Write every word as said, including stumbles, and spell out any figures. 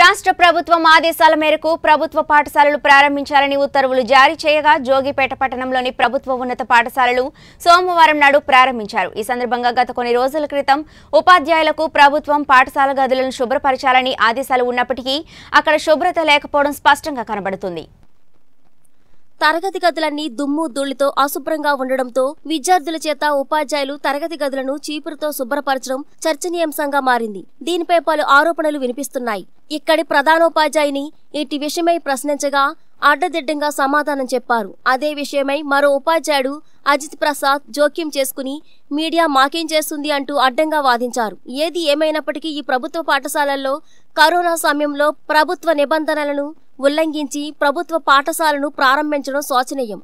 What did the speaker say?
రాష్ట్ర ప్రభుత్వం ఆదేశాల మేరకు ప్రభుత్వ పాఠశాలలు ప్రారంభించాలని ఉత్తర్వులు జారీ చేయగా జోగిపేట పట్టణంలోని ప్రభుత్వ ఉన్నత పాఠశాలలు సోమవారం నాడు ప్రారంభించారు. ఈ సందర్భంగా గత కొన్ని రోజుల క్రితం ఉపాధ్యాయులకు ప్రభుత్వం పాఠశాల గదులను శుభ్రపరచాలని ఆదేశాలు ఉన్నప్పటికీ అక్కడ శుభ్రత లేకపోవడం స్పష్టంగా కనబడుతుంది. తరగతి గదులన్నీ దుమ్ము ధూళితో అశుభ్రంగా ఉండడంతో విద్యార్థుల చేత ఉపాధ్యాయులు తరగతి గదులను చీపురుతో శుభ్రపరచడం చర్చనీయాంశంగా మారింది. దీనిపై పలు ఆరోపణలు వినిపిస్తున్నాయి. ఇక్కడి ప్రధానోపాధ్యాయుని ఇట్టి విషయమై ప్రశ్నించగా అడ్డదిడ్డంగా సమాధానం చెప్పారు. అదే విషయమై మరో ఉపాధ్యాయుడు అజిత్ ప్రసాద్ జోక్యం చేసుకుని మీడియా మాకేం చేస్తుంది అంటూ అడ్డంగా వాదించారు. ఏది ఏమైనప్పటికీ ఈ ప్రభుత్వ పాఠశాలల్లో కరోనా సమయంలో ప్రభుత్వ నిబంధనలను ఉల్లంఘించి ప్రభుత్వ పాఠశాలను ప్రారంభించడం శోచనీయం.